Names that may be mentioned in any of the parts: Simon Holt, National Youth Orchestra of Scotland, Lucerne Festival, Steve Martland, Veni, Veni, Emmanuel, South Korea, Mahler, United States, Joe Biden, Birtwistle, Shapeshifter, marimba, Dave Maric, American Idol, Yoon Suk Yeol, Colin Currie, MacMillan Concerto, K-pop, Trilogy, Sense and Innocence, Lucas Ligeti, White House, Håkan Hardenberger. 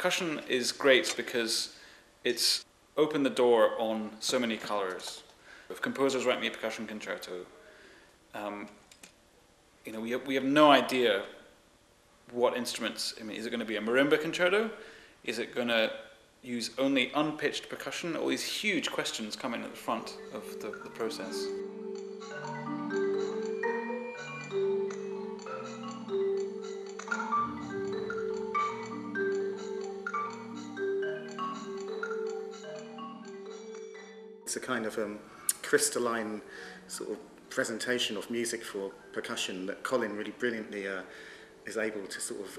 percussion is great because it's opened the door on so many colours. If composers write me a percussion concerto, you know, we have no idea what instruments. I mean, is it going to be a marimba concerto? Is it going to use only unpitched percussion? All these huge questions come in at the front of the process. It's a kind of crystalline sort of presentation of music for percussion that Colin really brilliantly is able to sort of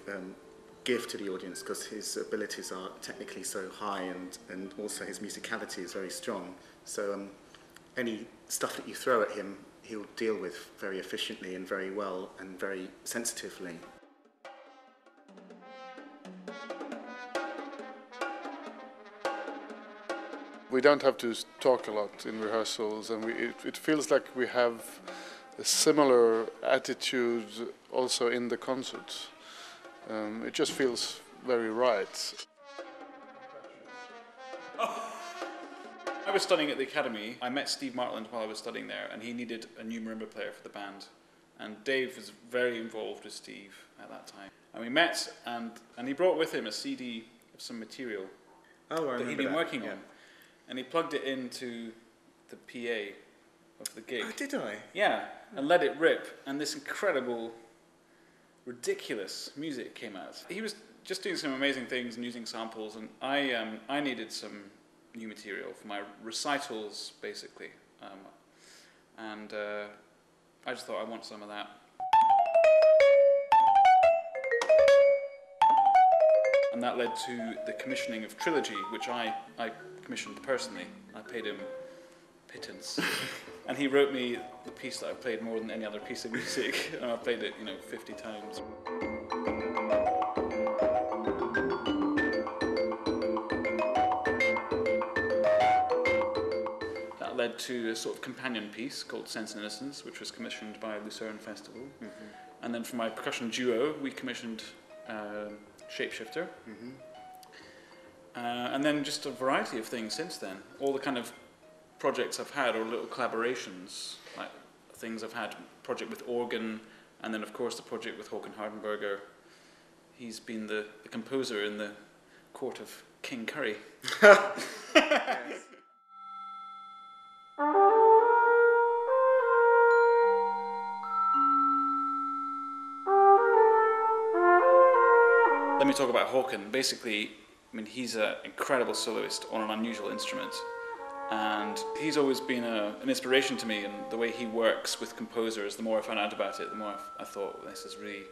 give to the audience, because his abilities are technically so high, and also his musicality is very strong. So any stuff that you throw at him, he'll deal with very efficiently and very well and very sensitively. We don't have to talk a lot in rehearsals, and it feels like we have a similar attitude also in the concerts. It just feels very right. Oh. I was studying at the academy. I met Steve Martland while I was studying there, and he needed a new marimba player for the band. And Dave was very involved with Steve at that time. And we met, and he brought with him a CD of some material that he'd been working on. And he plugged it into the PA of the gig. Oh, did I? Yeah, and let it rip, and this incredible, ridiculous music came out. He was just doing some amazing things and using samples, and I needed some new material for my recitals, basically. I just thought, I want some of that. And that led to the commissioning of Trilogy, which I commissioned personally. I paid him pittance, and he wrote me the piece that I played more than any other piece of music, and I played it, you know, 50 times. That led to a sort of companion piece called Sense and Innocence, which was commissioned by Lucerne Festival. Mm-hmm. And then for my percussion duo, we commissioned Shapeshifter. Mm-hmm. And then just a variety of things since then. All the kind of projects I've had, or little collaborations, like things I've had, project with organ, and then of course the project with Håkan Hardenberger. He's been the composer in the court of King Currie. Yes. Let me talk about Håkan. Basically, I mean, he's an incredible soloist on an unusual instrument, and he's always been an inspiration to me, and the way he works with composers, the more I found out about it, the more I thought, this is really,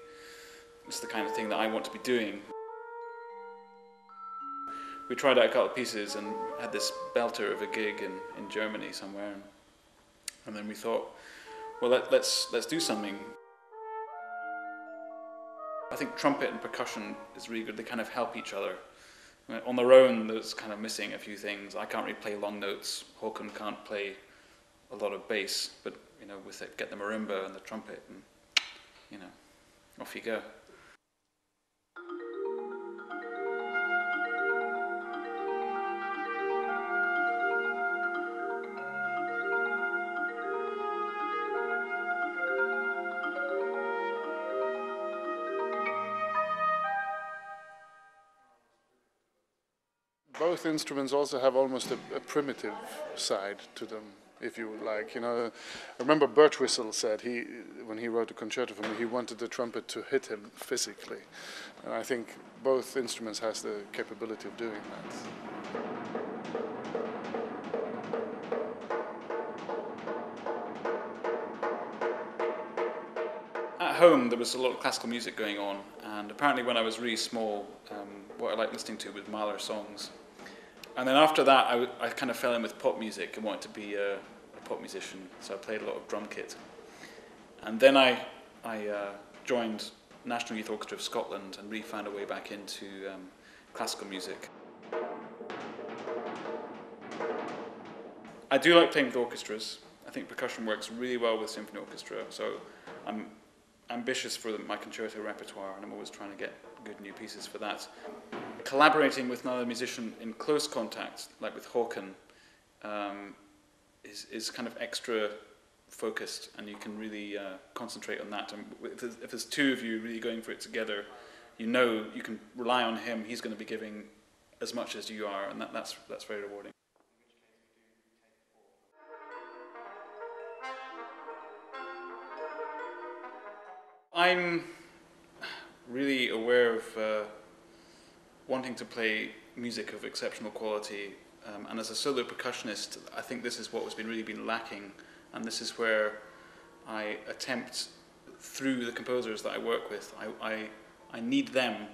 this is the kind of thing that I want to be doing. We tried out a couple of pieces and had this belter of a gig in Germany somewhere, and then we thought, well, let's do something. I think trumpet and percussion is really good, they kind of help each other. On their own, that's kind of missing a few things. I can't really play long notes. Håkan can't play a lot of bass, but you know, with it, get the marimba and the trumpet, and you know, off you go. Both instruments also have almost a primitive side to them, if you like. You know, I remember Birtwistle said when he wrote a concerto for me, he wanted the trumpet to hit him physically, and I think both instruments has the capability of doing that. At home, there was a lot of classical music going on, and apparently, when I was really small, what I liked listening to was Mahler songs. And then after that, I kind of fell in with pop music and wanted to be a pop musician, so I played a lot of drum kit. And then I joined National Youth Orchestra of Scotland and really found a way back into classical music. I do like playing with orchestras. I think percussion works really well with symphony orchestra, so I'm ambitious for my concerto repertoire, and I'm always trying to get good new pieces for that. Collaborating with another musician in close contact, like with Håkan, is kind of extra focused, and you can really concentrate on that. And if there's two of you really going for it together, you know you can rely on him. He's going to be giving as much as you are, and that's very rewarding. I'm really aware of wanting to play music of exceptional quality, and as a solo percussionist, I think this is what has really been lacking, and this is where I attempt, through the composers that I work with, I need them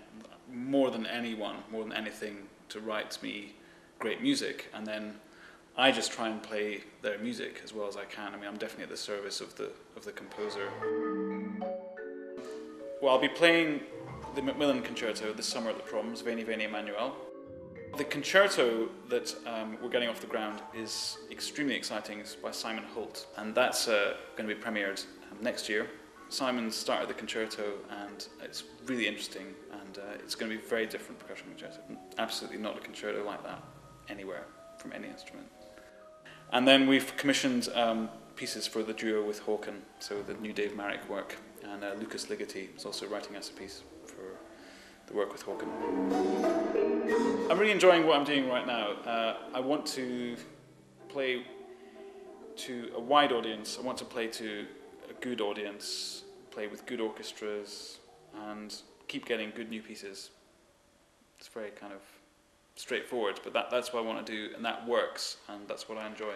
more than anyone, more than anything, to write me great music, and then I just try and play their music as well as I can. I mean, I'm definitely at the service of the composer. Well, I'll be playing the MacMillan Concerto this summer at the Proms, Veni, Veni, Emmanuel. The concerto that we're getting off the ground is extremely exciting. It's by Simon Holt, and that's going to be premiered next year. Simon started the concerto, and it's really interesting, and it's going to be a very different percussion concerto. Absolutely not a concerto like that anywhere from any instrument. And then we've commissioned pieces for the duo with Håkan, so the new Dave Maric work. And Lucas Ligeti is also writing us a piece for the work with Håkan. I'm really enjoying what I'm doing right now. I want to play to a wide audience. I want to play to a good audience, play with good orchestras, and keep getting good new pieces. It's very kind of straightforward, but that's what I want to do, and that works, and that's what I enjoy.